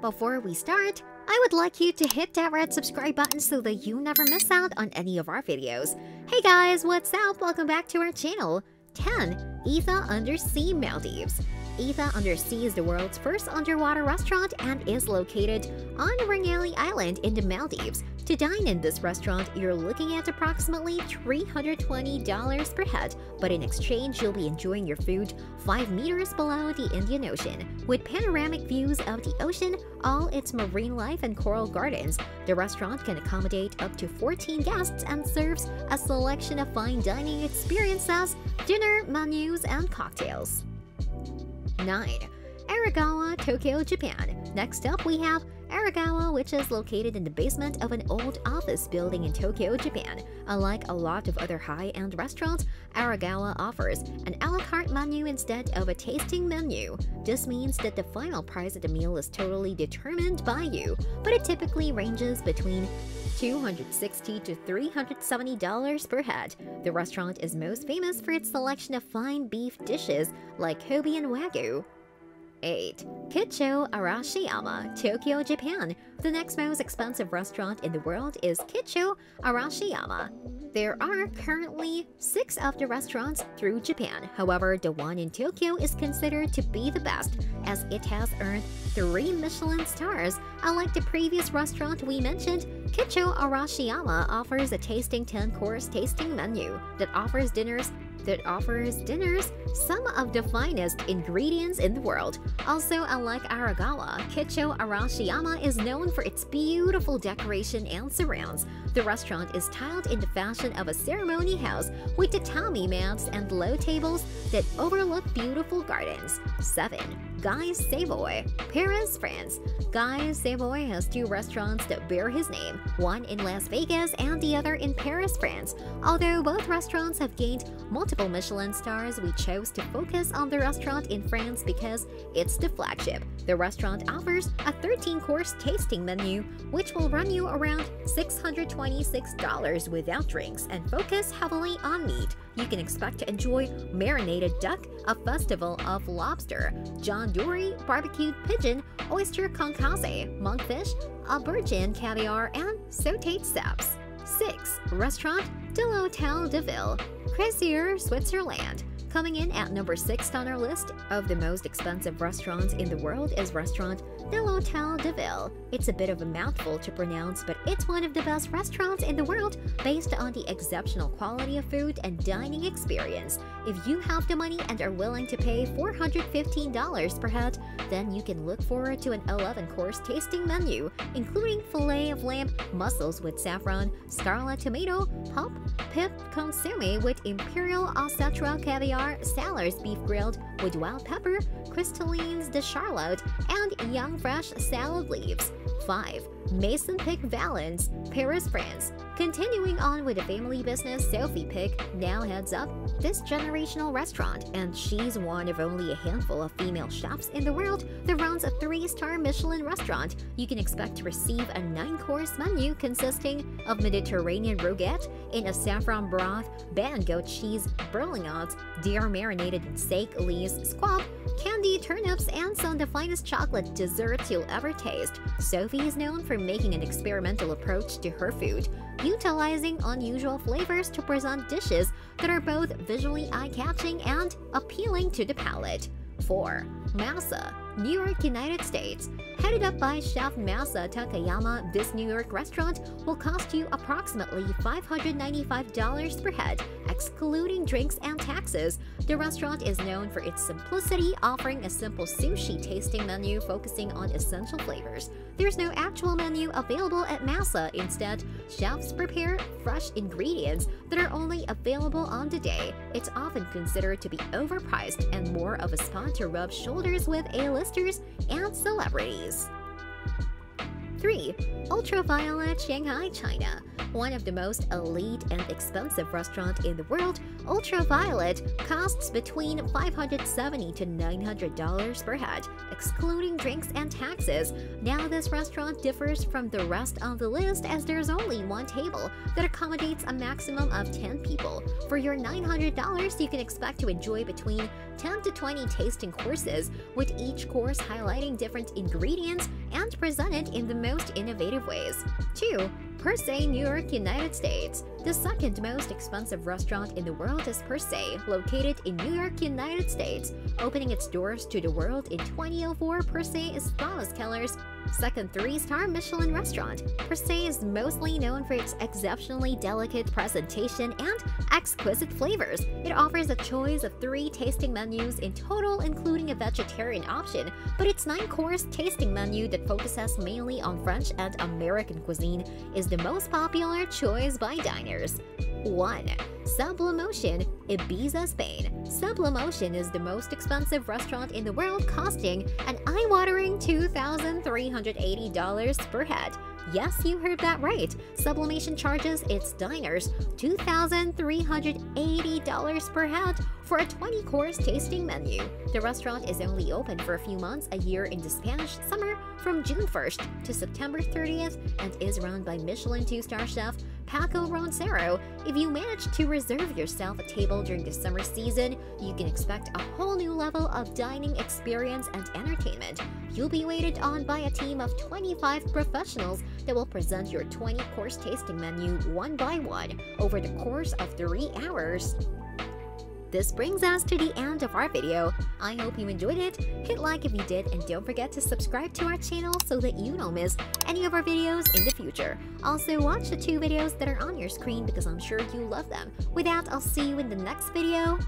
Before we start, I would like you to hit that red subscribe button so that you never miss out on any of our videos. Hey guys, what's up? Welcome back to our channel. 10. Ithaa Undersea, Maldives. Ithaa Undersea is the world's first underwater restaurant and is located on Rangali Island in the Maldives. To dine in this restaurant, you're looking at approximately $320 per head, but in exchange, you'll be enjoying your food 5 meters below the Indian Ocean. With panoramic views of the ocean, all its marine life and coral gardens, the restaurant can accommodate up to 14 guests and serves a selection of fine dining experiences, dinner menus, and cocktails. 9. Aragawa, Tokyo, Japan. Next up, we have Aragawa, which is located in the basement of an old office building in Tokyo, Japan. Unlike a lot of other high-end restaurants, Aragawa offers an a la carte menu instead of a tasting menu. This means that the final price of the meal is totally determined by you, but it typically ranges between $260 to $370 per head. The restaurant is most famous for its selection of fine beef dishes like Kobe and Wagyu. 8. Kicho Arashiyama, Tokyo, Japan. The next most expensive restaurant in the world is Kicho Arashiyama. There are currently 6 of the restaurants through Japan. However, the one in Tokyo is considered to be the best, as it has earned 3 Michelin stars. Unlike the previous restaurant we mentioned, Kicho Arashiyama offers a tasting 10-course tasting menu that offers dinners, some of the finest ingredients in the world. Also, unlike Aragawa, Kicho Arashiyama is known for its beautiful decoration and surrounds. The restaurant is tiled in the fashion of a ceremony house with tatami mats and low tables that overlook beautiful gardens. 7. Guy Savoy, Paris, France. Guy Savoy has 2 restaurants that bear his name, one in Las Vegas and the other in Paris, France. Although both restaurants have gained multiple Michelin stars, we chose to focus on the restaurant in France because it's the flagship. The restaurant offers a 13-course tasting menu, which will run you around $626 without drinks and focus heavily on meat. You can expect to enjoy marinated duck, a festival of lobster, John Dory, barbecued pigeon, oyster concasse, monkfish, aubergine caviar, and sautéed saps. 6. Restaurant de l'Hôtel de Ville, Crissier, Switzerland. Coming in at number 6 on our list of the most expensive restaurants in the world is Restaurant de l'Hôtel de Ville. It's a bit of a mouthful to pronounce, but it's one of the best restaurants in the world based on the exceptional quality of food and dining experience. If you have the money and are willing to pay $415 per head, then you can look forward to an 11-course tasting menu, including filet of lamb, mussels with saffron, scarlet tomato, pulp, pip consomme with imperial Alcatra caviar, Salers beef grilled with wild pepper, crystallines de Charlotte, and young fresh salad leaves. 5. Maison Pic, Valence, Paris, France. Continuing on with the family business, Sophie Pic now heads up this generational restaurant, and she's one of only a handful of female chefs in the world that runs a 3-star Michelin restaurant. You can expect to receive a 9-course menu consisting of Mediterranean roguette in a saffron broth, bango cheese, berlingotts, deer marinated in steak, lees, squab, candy, turnips, and some of the finest chocolate desserts you'll ever taste. Sophie is known for making an experimental approach to her food, utilizing unusual flavors to present dishes that are both visually eye-catching and appealing to the palate. 4. Masa, New York, United States. Headed up by Chef Masa Takayama, this New York restaurant will cost you approximately $595 per head, excluding drinks and taxes. The restaurant is known for its simplicity, offering a simple sushi tasting menu focusing on essential flavors. There's no actual menu available at Masa. Instead, chefs prepare fresh ingredients that are only available on the day. It's often considered to be overpriced and more of a spot to rub shoulders with A-listers and celebrities. 3. Ultraviolet, Shanghai, China. One of the most elite and expensive restaurants in the world, Ultraviolet costs between $570 to $900 per head, excluding drinks and taxes. Now this restaurant differs from the rest of the list as there's only one table that accommodates a maximum of 10 people. For your $900, you can expect to enjoy between 10 to 20 tasting courses, with each course highlighting different ingredients and presented in the most innovative ways. 2. Per Se, New York, United States. The second most expensive restaurant in the world is Per Se, located in New York, United States. Opening its doors to the world in 2004, Per Se is Thomas Keller's second 3-star Michelin restaurant. Per Se is mostly known for its exceptionally delicate presentation and exquisite flavors. It offers a choice of 3 tasting menus in total, including a vegetarian option, but its 9-course tasting menu that focuses mainly on French and American cuisine is the most popular choice by diners. 1. Sublimotion, Ibiza, Spain. Sublimotion is the most expensive restaurant in the world, costing an eye-watering $2,380 per head. Yes, you heard that right. Sublimotion charges its diners $2,380 per head for a 20-course tasting menu. The restaurant is only open for a few months a year in the Spanish summer, from June 1st to September 30th, and is run by Michelin 2-star chef Paco Roncero. If you manage to reserve yourself a table during the summer season, you can expect a whole new level of dining experience and entertainment. You'll be waited on by a team of 25 professionals that will present your 20-course tasting menu one by one over the course of 3 hours. This brings us to the end of our video. I hope you enjoyed it. Hit like if you did, and don't forget to subscribe to our channel so that you don't miss any of our videos in the future. Also, watch the 2 videos that are on your screen because I'm sure you love them. With that, I'll see you in the next video.